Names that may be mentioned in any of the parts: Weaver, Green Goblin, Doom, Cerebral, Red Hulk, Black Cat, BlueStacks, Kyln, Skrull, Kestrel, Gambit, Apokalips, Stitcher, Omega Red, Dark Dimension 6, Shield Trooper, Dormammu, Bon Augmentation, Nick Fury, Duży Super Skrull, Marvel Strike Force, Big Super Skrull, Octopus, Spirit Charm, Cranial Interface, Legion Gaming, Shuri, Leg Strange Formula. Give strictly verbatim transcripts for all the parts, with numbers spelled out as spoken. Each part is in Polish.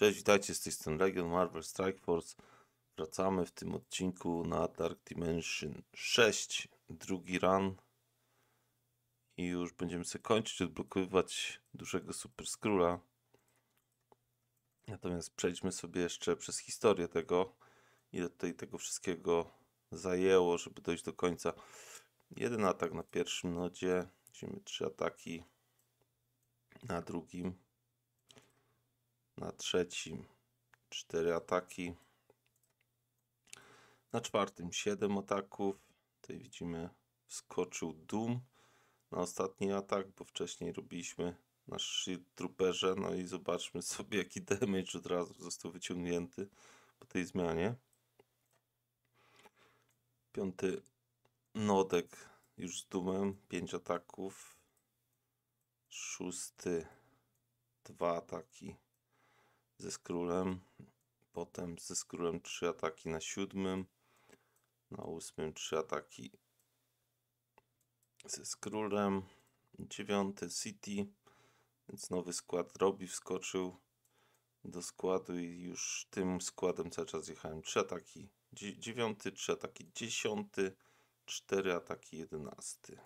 Cześć, witajcie, z tej strony Legion Marvel Strike Force. Wracamy w tym odcinku na Dark Dimension sześć, drugi run. I już będziemy sobie kończyć, odblokowywać dużego Super Skrulla. Natomiast przejdźmy sobie jeszcze przez historię tego, ile tutaj tego wszystkiego zajęło, żeby dojść do końca. Jeden atak na pierwszym nodzie, widzimy trzy ataki na drugim, na trzecim cztery ataki, na czwartym siedem ataków. Tutaj widzimy, wskoczył Doom na ostatni atak, bo wcześniej robiliśmy na Shield Trooperze. No i zobaczmy sobie, jaki damage od razu został wyciągnięty po tej zmianie. Piąty nodek już z Doomem, pięć ataków. Szósty dwa ataki ze Skrullem, potem ze Skrullem trzy ataki na siódmym, na ósmym trzy ataki ze Skrullem, dziewiąty City, więc nowy skład robi, wskoczył do składu i już tym składem cały czas jechałem. Trzy ataki dziewiąty, trzy ataki dziesiąty, cztery ataki jedenasty.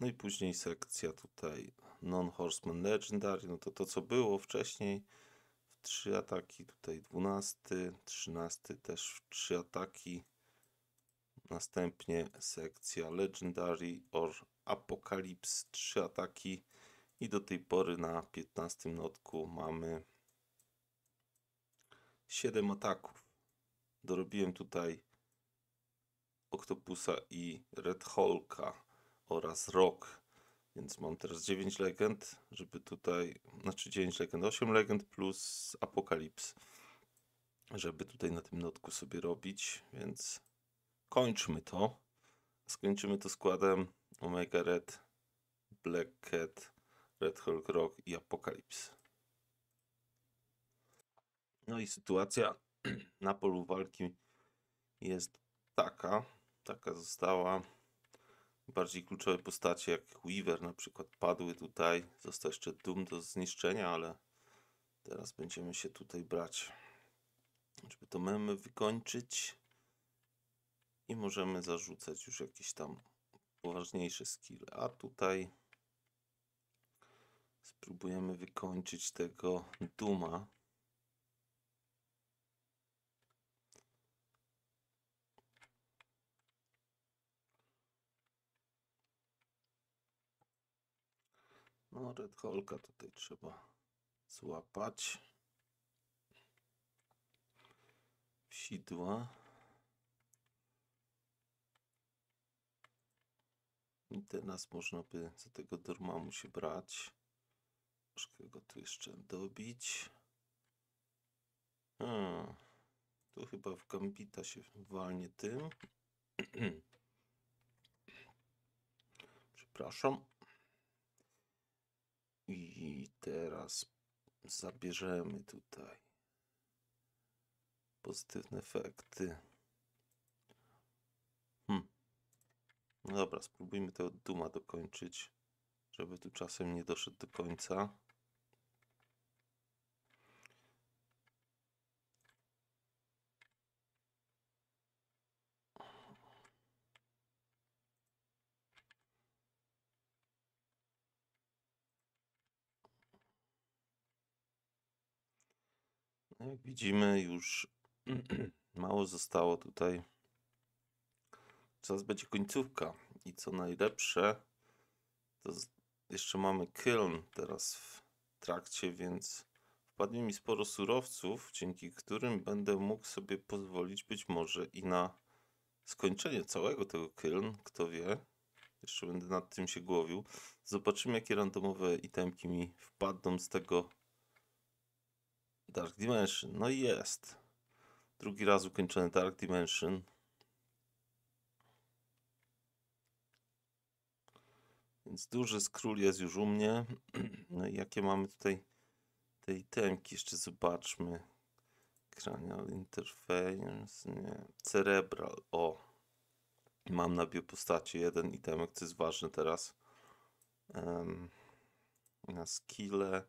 No i później sekcja tutaj Non-Horseman Legendary, no to to co było wcześniej, w trzy ataki, tutaj dwunasty, trzynasty też w trzy ataki. Następnie sekcja Legendary or Apocalypse, trzy ataki i do tej pory na piętnastym notku mamy siedem ataków. Dorobiłem tutaj Octopusa i Red Hulka oraz Rock, więc mam teraz dziewięć legend, żeby tutaj, znaczy dziewięć legend, osiem legend plus Apokalips, żeby tutaj na tym notku sobie robić, więc kończmy to. Skończymy to składem Omega Red, Black Cat, Red Hulk, Rock i Apokalips. No i sytuacja na polu walki jest taka, taka została. Bardziej kluczowe postacie jak Weaver na przykład padły tutaj. Został jeszcze Doom do zniszczenia, ale teraz będziemy się tutaj brać, żeby to memy wykończyć. I możemy zarzucać już jakieś tam poważniejsze skille. A tutaj spróbujemy wykończyć tego Dooma. No, Red Hulka tutaj trzeba złapać w sidła. I teraz można by za tego Dormammu się brać. Troszkę go tu jeszcze dobić. Hmm. Tu chyba w Gambita się walnie tym. Przepraszam. I teraz zabierzemy tutaj pozytywne efekty. Hmm. No dobra, spróbujmy tego Dooma dokończyć, żeby tu czasem nie doszedł do końca. Jak widzimy, już mało zostało tutaj. Zaraz będzie końcówka i co najlepsze, to jeszcze mamy Kyln teraz w trakcie, więc wpadnie mi sporo surowców, dzięki którym będę mógł sobie pozwolić być może i na skończenie całego tego Kyln, kto wie. Jeszcze będę nad tym się głowił. Zobaczymy, jakie randomowe itemki mi wpadną z tego Dark Dimension. No i jest. Drugi raz ukończony Dark Dimension. Więc duży Skrull jest już u mnie. No i jakie mamy tutaj te itemki? Jeszcze zobaczmy. Cranial Interface. Nie. Cerebral. O. Mam na biopostaci jeden itemek, co jest ważne teraz. Um, na skille.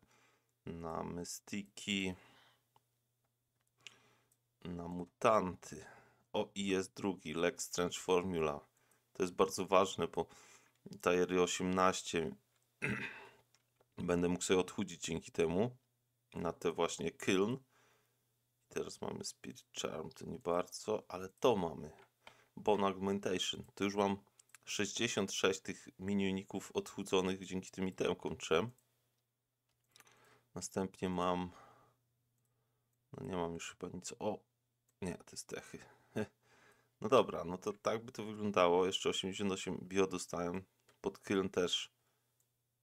na Mystiki, na Mutanty. O, i jest drugi, Leg Strange Formula. To jest bardzo ważne, bo Tajery osiemnaście będę mógł sobie odchudzić dzięki temu na te właśnie Kyln. Teraz mamy Spirit Charm, to nie bardzo, ale to mamy. Bon Augmentation. To już mam sześćdziesiąt sześć tych minioników odchudzonych dzięki tym itemkom trzem. Następnie mam... No nie mam już chyba nic. O! Nie, to jest techy. No dobra, no to tak by to wyglądało. Jeszcze osiemdziesiąt osiem bio dostałem. Pod Kyln też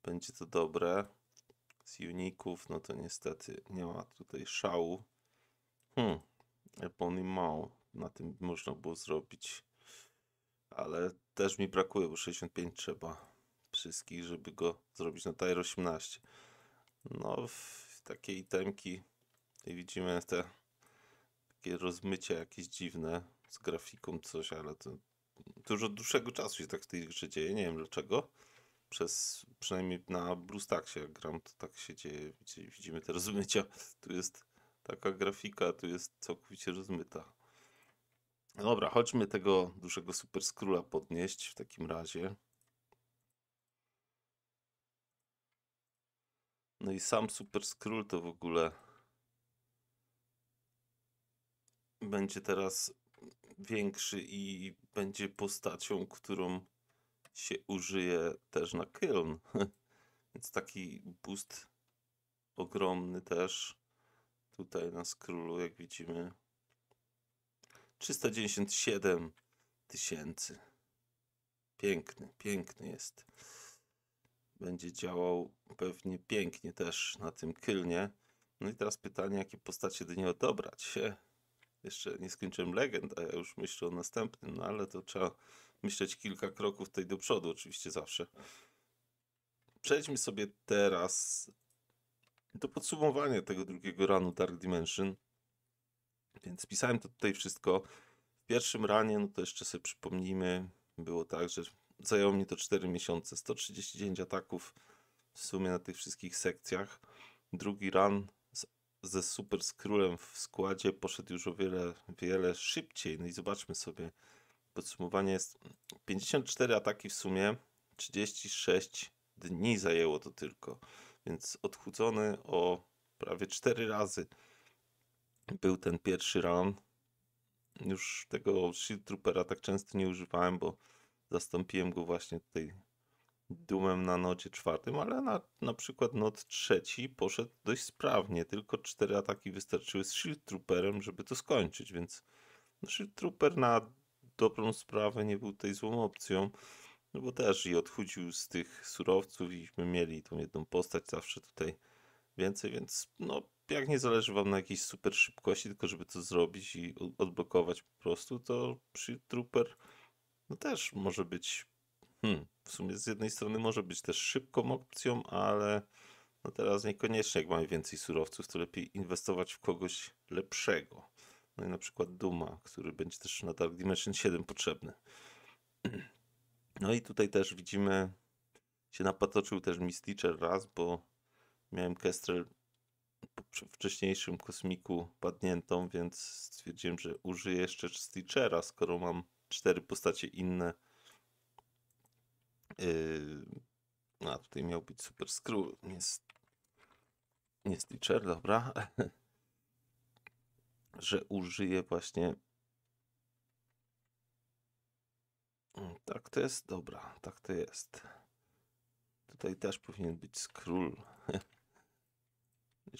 będzie to dobre. Z uników, no to niestety nie ma tutaj szału. Hmm, Ebony mało. Na tym można było zrobić. Ale też mi brakuje, bo sześćdziesiąt pięć trzeba wszystkich, żeby go zrobić na Tier osiemnaście. No, w takie itemki. Tutaj widzimy te takie rozmycia jakieś dziwne z grafiką coś, ale to dużo dłuższego czasu się tak w tej grze dzieje. Nie wiem dlaczego. Przez, przynajmniej na BlueStacksie jak gram, to tak się dzieje. Widzimy te rozmycia. Tu jest taka grafika, tu jest całkowicie rozmyta. Dobra, chodźmy tego dużego Super Skrulla podnieść w takim razie. No i sam Super Skrull to w ogóle będzie teraz większy i będzie postacią, którą się użyje też na Kyln. Więc taki boost ogromny też tutaj na Skrullu, jak widzimy. trzysta dziewięćdziesiąt siedem tysięcy. Piękny, piękny jest. Będzie działał pewnie pięknie też na tym Kylnie. No i teraz pytanie, jakie postacie do niego dobrać. Jeszcze nie skończyłem legend, a ja już myślę o następnym. No ale to trzeba myśleć kilka kroków tutaj do przodu oczywiście zawsze. Przejdźmy sobie teraz do podsumowania tego drugiego ranu Dark Dimension. Więc pisałem to tutaj wszystko. W pierwszym ranie, no to jeszcze sobie przypomnijmy, było tak, że zajęło mi to cztery miesiące, sto trzydzieści dziewięć ataków w sumie na tych wszystkich sekcjach. Drugi run z, ze Super Skrullem w składzie poszedł już o wiele, wiele szybciej. No i zobaczmy sobie, podsumowanie jest pięćdziesiąt cztery ataki w sumie, trzydzieści sześć dni zajęło to tylko. Więc odchudzony o prawie cztery razy. Był ten pierwszy run. Już tego Shield Troopera tak często nie używałem, bo zastąpiłem go właśnie tutaj Doomem na nocie czwartym, ale na, na przykład not trzeci poszedł dość sprawnie. Tylko cztery ataki wystarczyły z Shield Trooperem, żeby to skończyć, więc Shield Trooper na dobrą sprawę nie był tej złą opcją, no bo też i odchudził z tych surowców i mieli tą jedną postać zawsze tutaj więcej, więc no jak nie zależy wam na jakiejś super szybkości, tylko żeby to zrobić i odblokować po prostu, to przy Trooper no też może być hmm, w sumie z jednej strony może być też szybką opcją, ale no teraz niekoniecznie jak mamy więcej surowców, to lepiej inwestować w kogoś lepszego. No i na przykład Duma, który będzie też na Dark Dimension siedem potrzebny. No i tutaj też widzimy, się napatoczył też mi Stitcher raz, bo miałem Kestrel w wcześniejszym kosmiku padniętą, więc stwierdziłem, że użyję jeszcze Stitchera, skoro mam cztery postacie inne. Yy, a tutaj miał być Super Skrull, nie, nie Stitcher, dobra. Że użyję właśnie... Tak to jest, dobra, tak to jest. Tutaj też powinien być Skrull.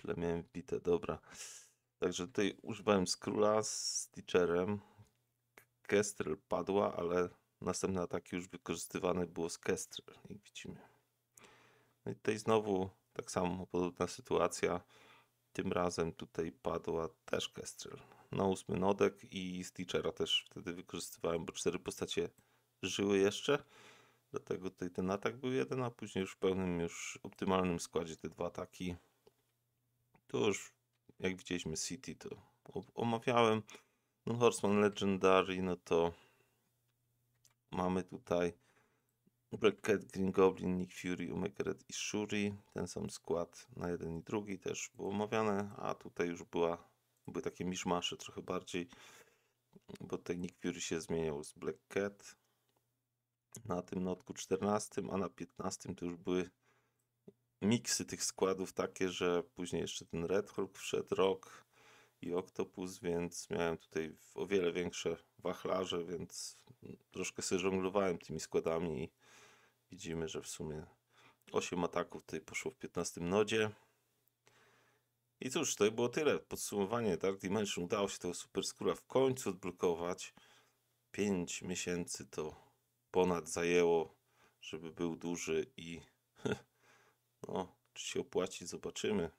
Źle miałem wbite, dobra. Także tutaj używałem Skrulla z Stitcherem. Kestrel padła, ale następne ataki już wykorzystywane było z Kestrel, jak widzimy. No i tutaj znowu tak samo podobna sytuacja. Tym razem tutaj padła też Kestrel. Na ósmy nodek i Stitchera też wtedy wykorzystywałem, bo cztery postacie żyły jeszcze. Dlatego tutaj ten atak był jeden, a później już w pełnym, już optymalnym składzie te dwa ataki. Tu już, jak widzieliśmy, City to omawiałem. No, Horseman Legendary, no to mamy tutaj Black Cat, Green Goblin, Nick Fury, Omega Red i Shuri. Ten sam skład na jeden i drugi też było omawiane, a tutaj już była, były takie miszmasze trochę bardziej, bo ten Nick Fury się zmieniał z Black Cat na tym notku czternastym, a na piętnastym to już były miksy tych składów takie, że później jeszcze ten Red Hulk wszedł, Rock i Octopus, więc miałem tutaj o wiele większe wachlarze, więc troszkę sobie żonglowałem tymi składami i widzimy, że w sumie osiem ataków tutaj poszło w piętnastym nodzie. I cóż, to było tyle. Podsumowanie Dark Dimension. Udało się tego Super Skrulla w końcu odblokować. pięć miesięcy to ponad zajęło, żeby był duży i no, czy się opłaci, zobaczymy.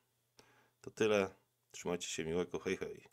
To tyle. Trzymajcie się, miłego, hej hej.